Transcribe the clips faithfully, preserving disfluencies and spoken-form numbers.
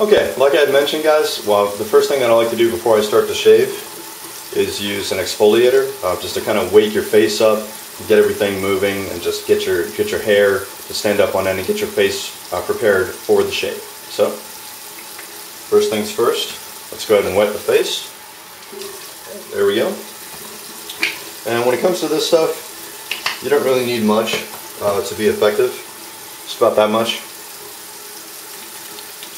Okay, like I had mentioned, guys, well, the first thing that I like to do before I start to shave is use an exfoliator, uh, just to kind of wake your face up, get everything moving, and just get your get your hair to stand up on end and get your face uh, prepared for the shave. So, first things first, let's go ahead and wet the face. There we go. And when it comes to this stuff, you don't really need much uh, to be effective. It's about that much.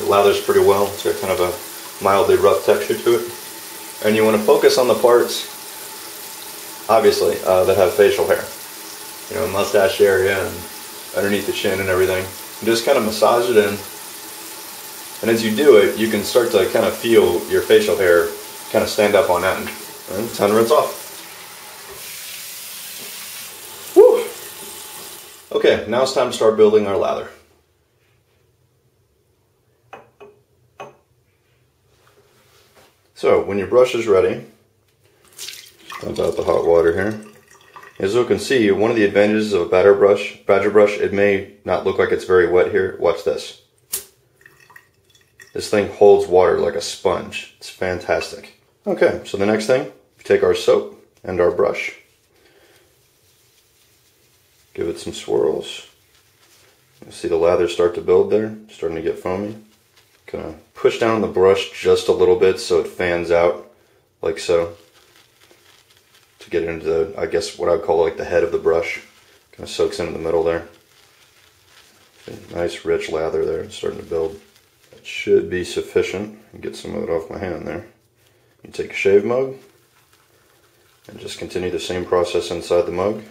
It lathers pretty well. It's got kind of a mildly rough texture to it. And you want to focus on the parts, obviously, uh, that have facial hair. You know, mustache area and underneath the chin and everything. You just kind of massage it in. And as you do it, you can start to kind of feel your facial hair kind of stand up on end. And time to rinse off. Woo! Okay, now it's time to start building our lather. So, when your brush is ready, dump out the hot water here. As you can see, one of the advantages of a badger brush, badger brush, it may not look like it's very wet here. Watch this. This thing holds water like a sponge. It's fantastic. Okay, so the next thing, we take our soap and our brush. Give it some swirls. You'll see the lather start to build there, starting to get foamy. Kind of push down on the brush just a little bit so it fans out, like so, to get into the, I guess what I would call like the head of the brush. Kind of soaks into the middle there. Nice rich lather there, it's starting to build. That should be sufficient. Get some of it off my hand there. You take a shave mug and just continue the same process inside the mug.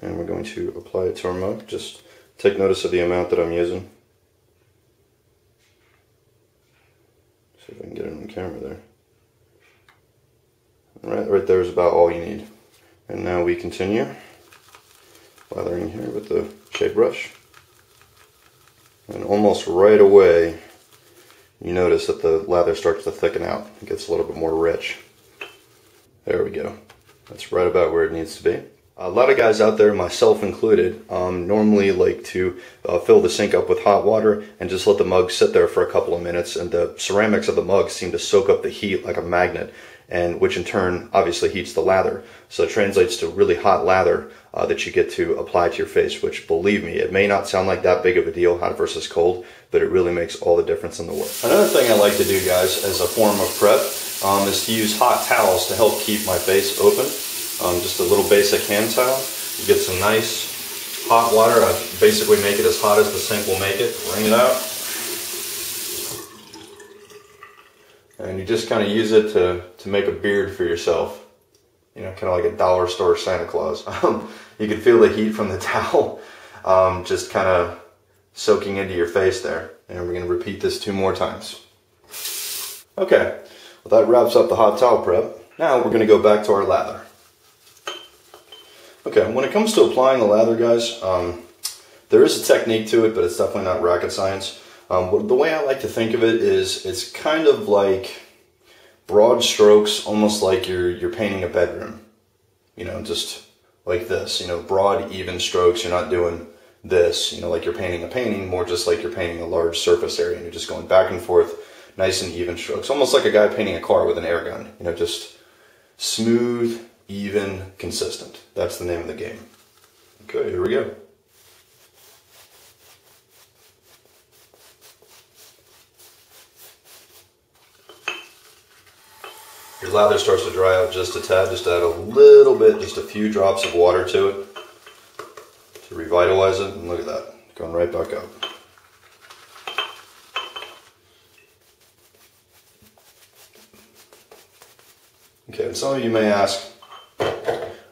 And we're going to apply it to our mug. Just take notice of the amount that I'm using. See if I can get it on camera there. Right, right there is about all you need. And now we continue lathering here with the shave brush. And almost right away, you notice that the lather starts to thicken out. It gets a little bit more rich. There we go. That's right about where it needs to be. A lot of guys out there, myself included, um, normally like to uh, fill the sink up with hot water and just let the mug sit there for a couple of minutes, and the ceramics of the mug seem to soak up the heat like a magnet, and which in turn obviously heats the lather. So it translates to really hot lather uh, that you get to apply to your face, which, believe me, it may not sound like that big of a deal, hot versus cold, but it really makes all the difference in the world. Another thing I like to do, guys, as a form of prep um, is to use hot towels to help keep my face open. Um, just a little basic hand towel. You get some nice hot water. I basically make it as hot as the sink will make it. Wring it out. And you just kind of use it to, to make a beard for yourself. You know, kind of like a dollar store Santa Claus. Um, you can feel the heat from the towel um, just kind of soaking into your face there. And we're going to repeat this two more times. Okay, well, that wraps up the hot towel prep. Now we're going to go back to our lather. Okay, when it comes to applying the lather, guys, um, there is a technique to it, but it's definitely not rocket science. Um, but the way I like to think of it is it's kind of like broad strokes, almost like you're, you're painting a bedroom. You know, just like this, you know, broad, even strokes. You're not doing this, you know, like you're painting a painting, more just like you're painting a large surface area, and you're just going back and forth, nice and even strokes. Almost like a guy painting a car with an air gun, you know, just smooth, even, consistent. That's the name of the game. Okay, here we go. Your lather starts to dry out just a tad. Just add a little bit, just a few drops of water to it to revitalize it. And look at that, going right back up. Okay, and some of you may ask,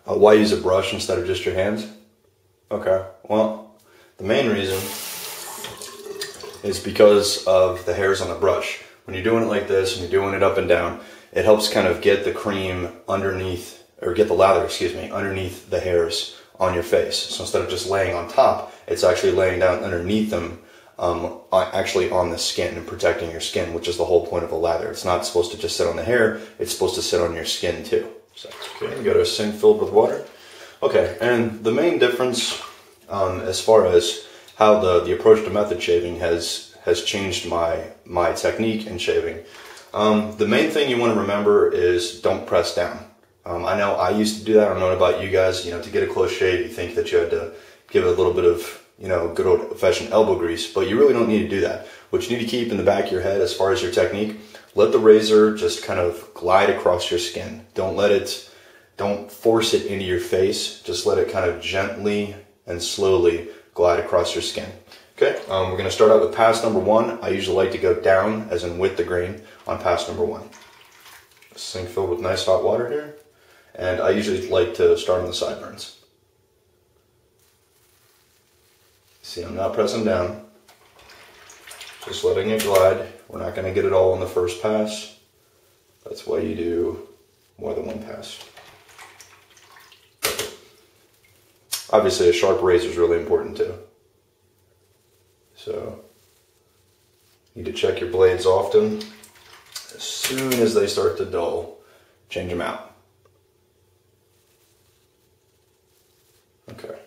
Uh, why use a brush instead of just your hands? Okay, well, the main reason is because of the hairs on the brush. When you're doing it like this and you're doing it up and down, it helps kind of get the cream underneath, or get the lather, excuse me, underneath the hairs on your face. So instead of just laying on top, it's actually laying down underneath them, um, actually on the skin and protecting your skin, which is the whole point of a lather. It's not supposed to just sit on the hair, it's supposed to sit on your skin too. So, okay, we got our sink filled with water. Okay, and the main difference um, as far as how the, the approach to method shaving has has changed my, my technique in shaving. Um, the main thing you want to remember is don't press down. Um, I know I used to do that. I don't know about you guys. You know, to get a close shave, you think that you had to give it a little bit of, you know, good old-fashioned elbow grease, but you really don't need to do that. What you need to keep in the back of your head as far as your technique, let the razor just kind of glide across your skin. Don't let it, don't force it into your face. Just let it kind of gently and slowly glide across your skin. Okay, um, we're going to start out with pass number one. I usually like to go down, as in with the grain, on pass number one. This thing filled with nice hot water here. And I usually like to start on the sideburns. See, I'm not pressing down. Just letting it glide. We're not going to get it all in the first pass. That's why you do more than one pass. Obviously, a sharp razor is really important too. So, you need to check your blades often. As soon as they start to dull, change them out. Okay.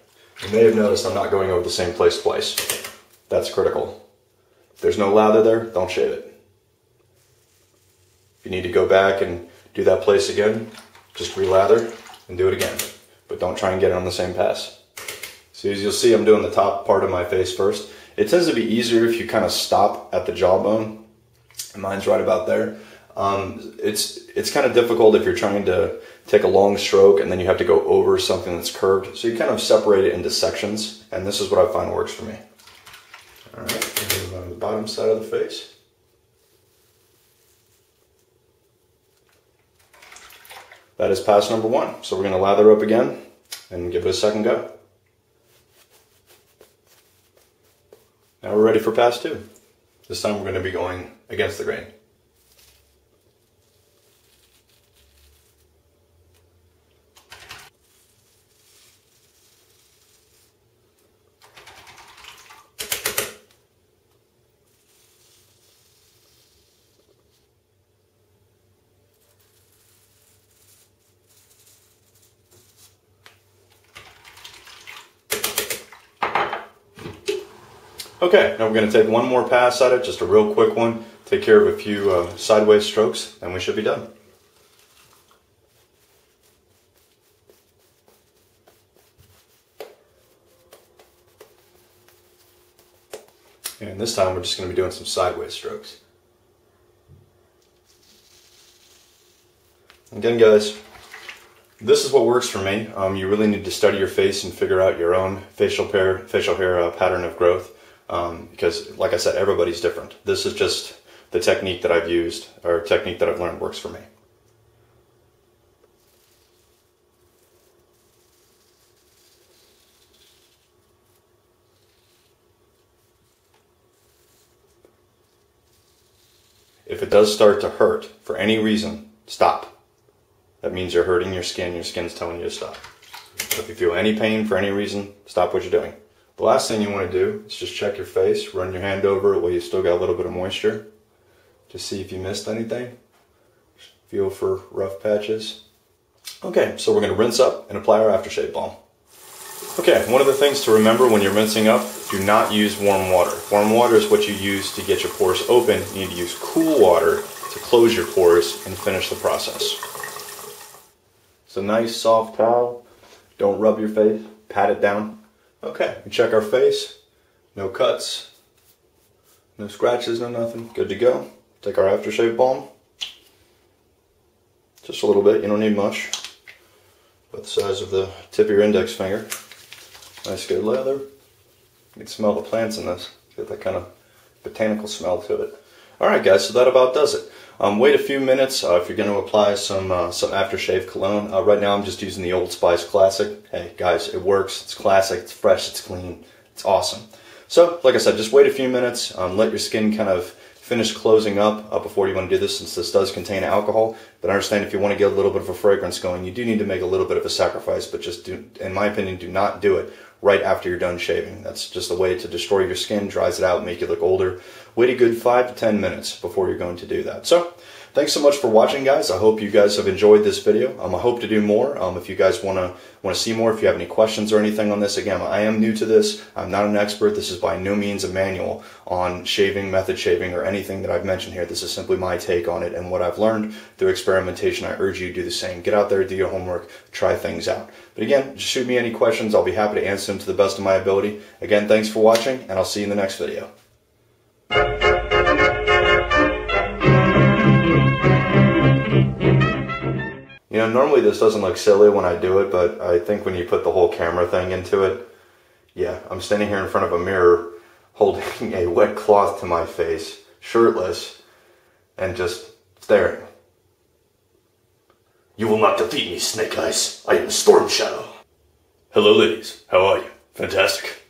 You may have noticed I'm not going over the same place twice. That's critical. If there's no lather there, don't shave it. If you need to go back and do that place again, just relather and do it again. But don't try and get it on the same pass. So as you'll see, I'm doing the top part of my face first. It tends to be easier if you kind of stop at the jawbone. Mine's right about there. Um, it's it's kind of difficult if you're trying to take a long stroke and then you have to go over something that's curved. So you kind of separate it into sections, and this is what I find works for me. All right, move on to the bottom side of the face. That is pass number one. So we're going to lather up again and give it a second go. Now we're ready for pass two. This time we're going to be going against the grain. Okay, now we're going to take one more pass at it, just a real quick one, take care of a few uh, sideways strokes, and we should be done. And this time we're just going to be doing some sideways strokes. Again, guys, this is what works for me. Um, you really need to study your face and figure out your own facial hair, facial hair uh, pattern of growth. Um, because, like I said, everybody's different. This is just the technique that I've used, or technique that I've learned works for me. If it does start to hurt for any reason, stop. That means you're hurting your skin. Your skin's telling you to stop. So if you feel any pain for any reason, stop what you're doing. The last thing you want to do is just check your face, run your hand over it while you still got a little bit of moisture. Just see if you missed anything. Feel for rough patches. Okay, so we're going to rinse up and apply our aftershave balm. Okay, one of the things to remember when you're rinsing up, do not use warm water. Warm water is what you use to get your pores open. You need to use cool water to close your pores and finish the process. It's a nice soft towel. Don't rub your face. Pat it down. Okay, we check our face, no cuts, no scratches, no nothing, good to go. Take our aftershave balm, just a little bit, you don't need much, about the size of the tip of your index finger. Nice good lather, you can smell the plants in this, get that kind of botanical smell to it. Alright guys, so that about does it. Um, wait a few minutes uh, if you're going to apply some uh, some aftershave cologne. Uh, right now I'm just using the Old Spice Classic. Hey guys, it works. It's classic, it's fresh, it's clean, it's awesome. So, like I said, just wait a few minutes. Um, let your skin kind of finish closing up uh, before you want to do this, since this does contain alcohol. But I understand if you want to get a little bit of a fragrance going, you do need to make a little bit of a sacrifice, but just do, in my opinion, do not do it right after you're done shaving. That's just a way to destroy your skin, dries it out, make you look older. Wait a good five to ten minutes before you're going to do that. So Thanks so much for watching, guys. I hope you guys have enjoyed this video. Um, I hope to do more. Um, if you guys want to want to see more, if you have any questions or anything on this, again, I am new to this. I'm not an expert. This is by no means a manual on shaving, method shaving, or anything that I've mentioned here. This is simply my take on it and what I've learned through experimentation. I urge you to do the same. Get out there, do your homework, try things out. But again, just shoot me any questions. I'll be happy to answer them to the best of my ability. Again, thanks for watching, and I'll see you in the next video. You know, normally this doesn't look silly when I do it, but I think when you put the whole camera thing into it, yeah, I'm standing here in front of a mirror holding a wet cloth to my face, shirtless, and just staring. You will not defeat me, Snake Eyes. I am Storm Shadow. Hello, ladies. How are you? Fantastic.